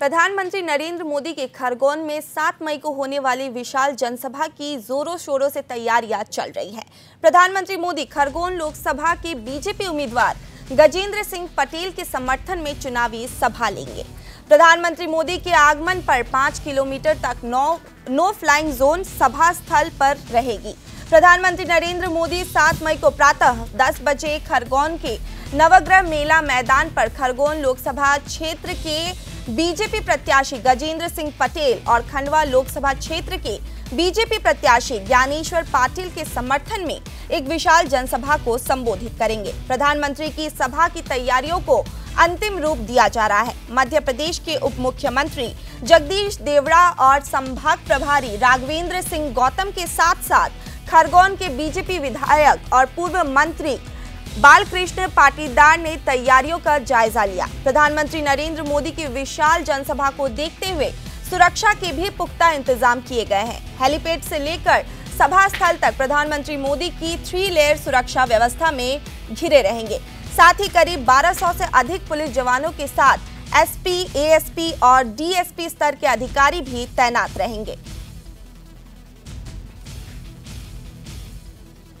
प्रधानमंत्री नरेंद्र मोदी के खरगोन में 7 मई को होने वाली विशाल जनसभा की जोरों शोरों से तैयारियां चल रही है। प्रधानमंत्री मोदी खरगोन लोकसभा के बीजेपी उम्मीदवार गजेंद्र सिंह पटेल के समर्थन में चुनावी सभा लेंगे। प्रधानमंत्री मोदी के आगमन पर 5 किलोमीटर तक नो फ्लाइंग जोन सभा स्थल पर रहेगी। प्रधानमंत्री नरेंद्र मोदी 7 मई को प्रातः 10 बजे खरगोन के नवग्रह मेला मैदान पर खरगोन लोकसभा क्षेत्र के बीजेपी प्रत्याशी गजेंद्र सिंह पटेल और खंडवा लोकसभा क्षेत्र के बीजेपी प्रत्याशी ज्ञानेश्वर पाटिल के समर्थन में एक विशाल जनसभा को संबोधित करेंगे। प्रधानमंत्री की सभा की तैयारियों को अंतिम रूप दिया जा रहा है। मध्य प्रदेश के उप मुख्यमंत्री जगदीश देवड़ा और संभाग प्रभारी राघवेंद्र सिंह गौतम के साथ साथ खरगोन के बीजेपी विधायक और पूर्व मंत्री बालकृष्ण पाटीदार ने तैयारियों का जायजा लिया। प्रधानमंत्री नरेंद्र मोदी की विशाल जनसभा को देखते हुए सुरक्षा के भी पुख्ता इंतजाम किए गए हैं। हेलीपैड से लेकर सभा स्थल तक प्रधानमंत्री मोदी की 3 लेयर सुरक्षा व्यवस्था में घिरे रहेंगे। साथ ही करीब 1200 से अधिक पुलिस जवानों के साथ एसपी, एएसपी और डीएसपी स्तर के अधिकारी भी तैनात रहेंगे।